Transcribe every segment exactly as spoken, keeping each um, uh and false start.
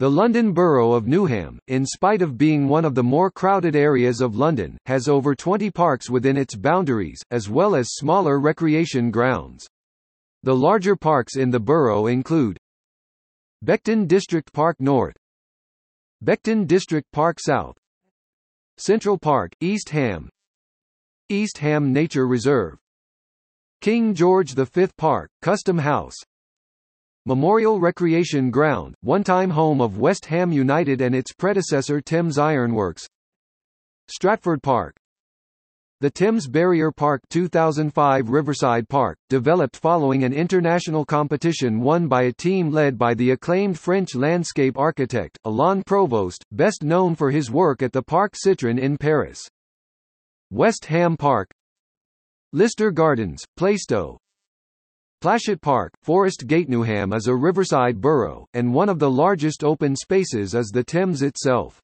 The London Borough of Newham, in spite of being one of the more crowded areas of London, has over twenty parks within its boundaries, as well as smaller recreation grounds. The larger parks in the borough include Beckton District Park North, Beckton District Park South, Central Park, East Ham, East Ham Nature Reserve, King George the Fifth Park, Custom House, Memorial Recreation Ground, one-time home of West Ham United and its predecessor Thames Ironworks, Stratford Park, the Thames Barrier Park two thousand five Riverside Park, developed following an international competition won by a team led by the acclaimed French landscape architect, Alain Provost, best known for his work at the Parc Citroen in Paris. West Ham Park, Lister Gardens, Plaistow, Plashet Park, Forest Gate. Newham is a riverside borough, and one of the largest open spaces is the Thames itself.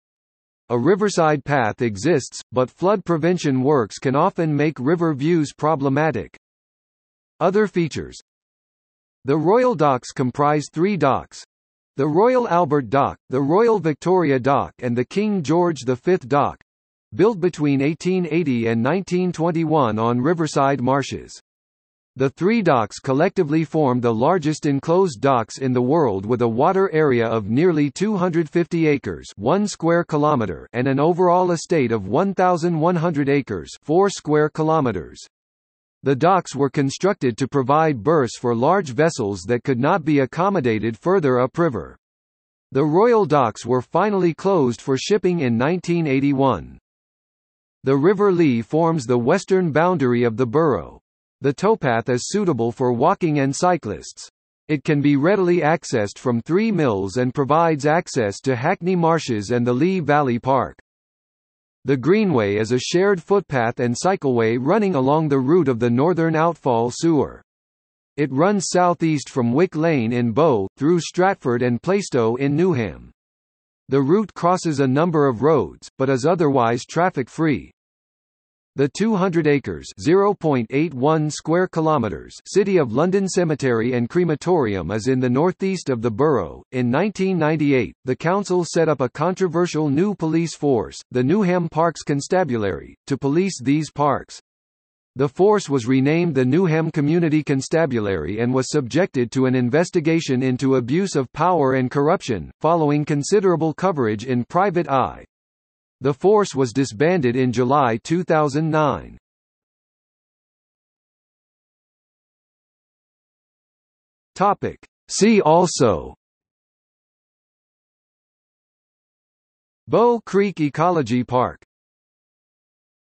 A riverside path exists, but flood prevention works can often make river views problematic. Other features: the Royal Docks comprise three docks. The Royal Albert Dock, the Royal Victoria Dock and the King George the Fifth Dock, built between eighteen eighty and nineteen twenty-one on riverside marshes. The three docks collectively form the largest enclosed docks in the world, with a water area of nearly two hundred fifty acres (one square kilometer) and an overall estate of one thousand one hundred acres (four square kilometers). The docks were constructed to provide berths for large vessels that could not be accommodated further upriver. The Royal Docks were finally closed for shipping in nineteen eighty-one. The River Lee forms the western boundary of the borough. The towpath is suitable for walking and cyclists. It can be readily accessed from Three Mills and provides access to Hackney Marshes and the Lee Valley Park. The Greenway is a shared footpath and cycleway running along the route of the Northern Outfall Sewer. It runs southeast from Wick Lane in Bow, through Stratford and Plaistow in Newham. The route crosses a number of roads, but is otherwise traffic-free. The two hundred acres (zero point eight one square kilometers) City of London Cemetery and Crematorium is in the northeast of the borough. In nineteen ninety-eight, the council set up a controversial new police force, the Newham Parks Constabulary, to police these parks. The force was renamed the Newham Community Constabulary and was subjected to an investigation into abuse of power and corruption, following considerable coverage in Private Eye. The force was disbanded in July two thousand nine. Topic. See also: Bow Creek Ecology Park,